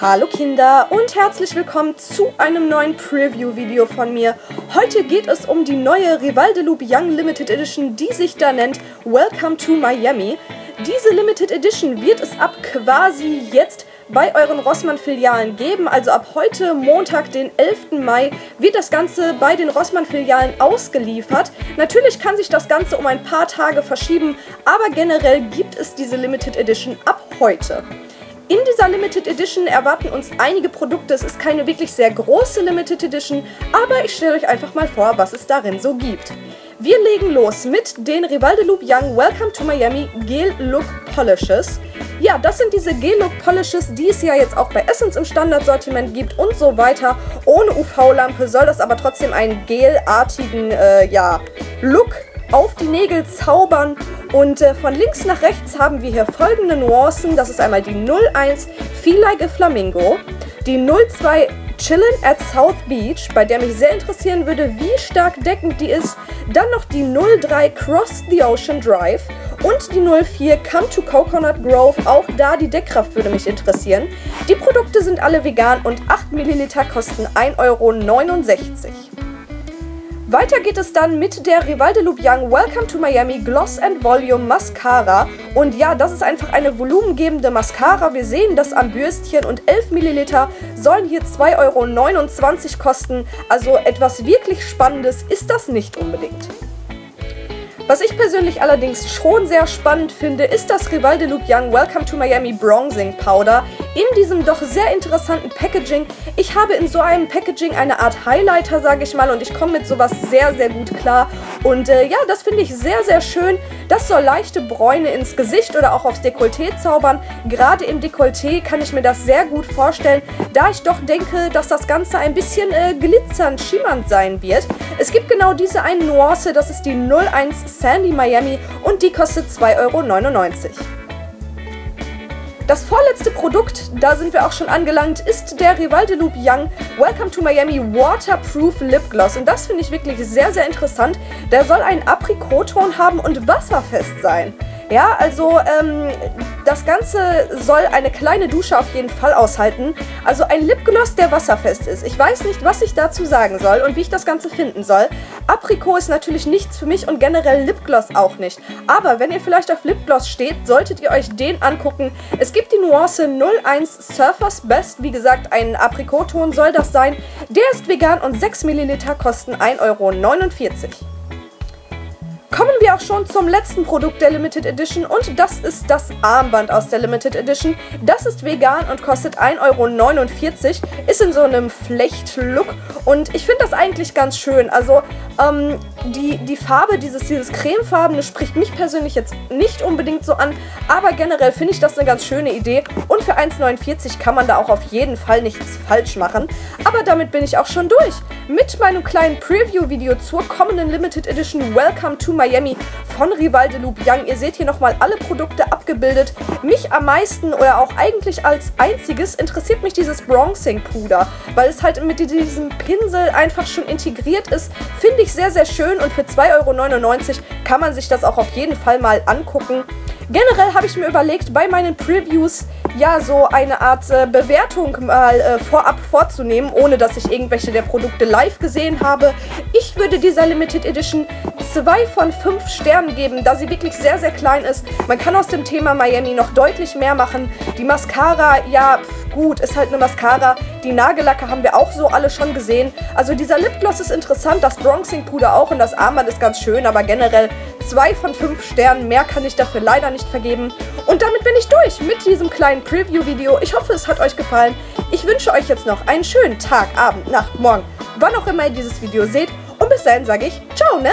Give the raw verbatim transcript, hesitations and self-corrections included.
Hallo Kinder und herzlich willkommen zu einem neuen Preview-Video von mir. Heute geht es um die neue Rival de Loop Young Limited Edition, die sich da nennt Welcome to Miami. Diese Limited Edition wird es ab quasi jetzt bei euren Rossmann-Filialen geben. Also ab heute, Montag, den elften Mai, wird das Ganze bei den Rossmann-Filialen ausgeliefert. Natürlich kann sich das Ganze um ein paar Tage verschieben, aber generell gibt es diese Limited Edition ab heute. In dieser Limited Edition erwarten uns einige Produkte. Es ist keine wirklich sehr große Limited Edition, aber ich stelle euch einfach mal vor, was es darin so gibt. Wir legen los mit den Rival de Loop Young Welcome to Miami Gel Look Polishes. Ja, das sind diese Gel Look Polishes, die es ja jetzt auch bei Essence im Standardsortiment gibt und so weiter. Ohne U V-Lampe soll das aber trotzdem einen gelartigen äh, ja, Look auf die Nägel zaubern. Und äh, von links nach rechts haben wir hier folgende Nuancen. Das ist einmal die null eins Feel Like a Flamingo, die null zwei Chillin' at South Beach, bei der mich sehr interessieren würde, wie stark deckend die ist. Dann noch die null drei Cross the Ocean Drive und die null vier Come to Coconut Grove. Auch da die Deckkraft würde mich interessieren. Die Produkte sind alle vegan und acht Milliliter kosten ein Euro neunundsechzig. Weiter geht es dann mit der Rival de Loop Young Welcome to Miami Gloss and Volume Mascara. Und ja, das ist einfach eine volumengebende Mascara. Wir sehen das am Bürstchen und elf Milliliter sollen hier zwei Euro neunundzwanzig kosten. Also etwas wirklich Spannendes ist das nicht unbedingt. Was ich persönlich allerdings schon sehr spannend finde, ist das Rival de Loop Young Welcome to Miami Bronzing Powder in diesem doch sehr interessanten Packaging. Ich habe in so einem Packaging eine Art Highlighter, sage ich mal, und ich komme mit sowas sehr, sehr gut klar. Und äh, ja, das finde ich sehr, sehr schön. Das soll leichte Bräune ins Gesicht oder auch aufs Dekolleté zaubern. Gerade im Dekolleté kann ich mir das sehr gut vorstellen, da ich doch denke, dass das Ganze ein bisschen äh, glitzernd, schimmernd sein wird. Es gibt genau diese eine Nuance, das ist die null eins Sandy Miami und die kostet zwei Euro neunundneunzig. Das vorletzte Produkt, da sind wir auch schon angelangt, ist der Rival de Loop Young Welcome to Miami Waterproof Lip Gloss. Und das finde ich wirklich sehr, sehr interessant. Der soll einen Aprikotton haben und wasserfest sein. Ja, also ähm, das Ganze soll eine kleine Dusche auf jeden Fall aushalten. Also ein Lipgloss, der wasserfest ist. Ich weiß nicht, was ich dazu sagen soll und wie ich das Ganze finden soll. Aprikot ist natürlich nichts für mich und generell Lipgloss auch nicht. Aber wenn ihr vielleicht auf Lipgloss steht, solltet ihr euch den angucken. Es gibt die Nuance null eins Surfers Best. Wie gesagt, ein Aprikotton soll das sein. Der ist vegan und sechs Milliliter kosten ein Euro neunundvierzig. Kommen wir auch schon zum letzten Produkt der Limited Edition und das ist das Armband aus der Limited Edition. Das ist vegan und kostet ein Euro neunundvierzig, ist in so einem Flecht-Look und ich finde das eigentlich ganz schön. Also ähm, die, die Farbe, dieses, dieses cremefarbene spricht mich persönlich jetzt nicht unbedingt so an, aber generell finde ich das eine ganz schöne Idee und für ein Euro neunundvierzig kann man da auch auf jeden Fall nichts falsch machen. Aber damit bin ich auch schon durch mit meinem kleinen Preview-Video zur kommenden Limited Edition Welcome to Miami von Rival de Loop Young. Ihr seht hier nochmal alle Produkte abgebildet. Mich am meisten oder auch eigentlich als einziges interessiert mich dieses Bronzing Puder, weil es halt mit diesem Pinsel einfach schon integriert ist. Finde ich sehr, sehr schön und für zwei Euro neunundneunzig kann man sich das auch auf jeden Fall mal angucken. Generell habe ich mir überlegt, bei meinen Previews ja so eine Art äh, Bewertung mal äh, vorab vorzunehmen, ohne dass ich irgendwelche der Produkte live gesehen habe. Ich würde dieser Limited Edition zwei von fünf Sternen geben, da sie wirklich sehr, sehr klein ist. Man kann aus dem Thema Miami noch deutlich mehr machen. Die Mascara, ja pf, gut, ist halt eine Mascara. Die Nagellacke haben wir auch so alle schon gesehen. Also dieser Lipgloss ist interessant, das Bronzing Puder auch und das Armband ist ganz schön, aber generell zwei von fünf Sternen, mehr kann ich dafür leider nicht vergeben. Und damit bin ich durch mit diesem kleinen Preview-Video. Ich hoffe, es hat euch gefallen. Ich wünsche euch jetzt noch einen schönen Tag, Abend, Nacht, Morgen, wann auch immer ihr dieses Video seht. Und bis dahin sage ich, ciao, ne?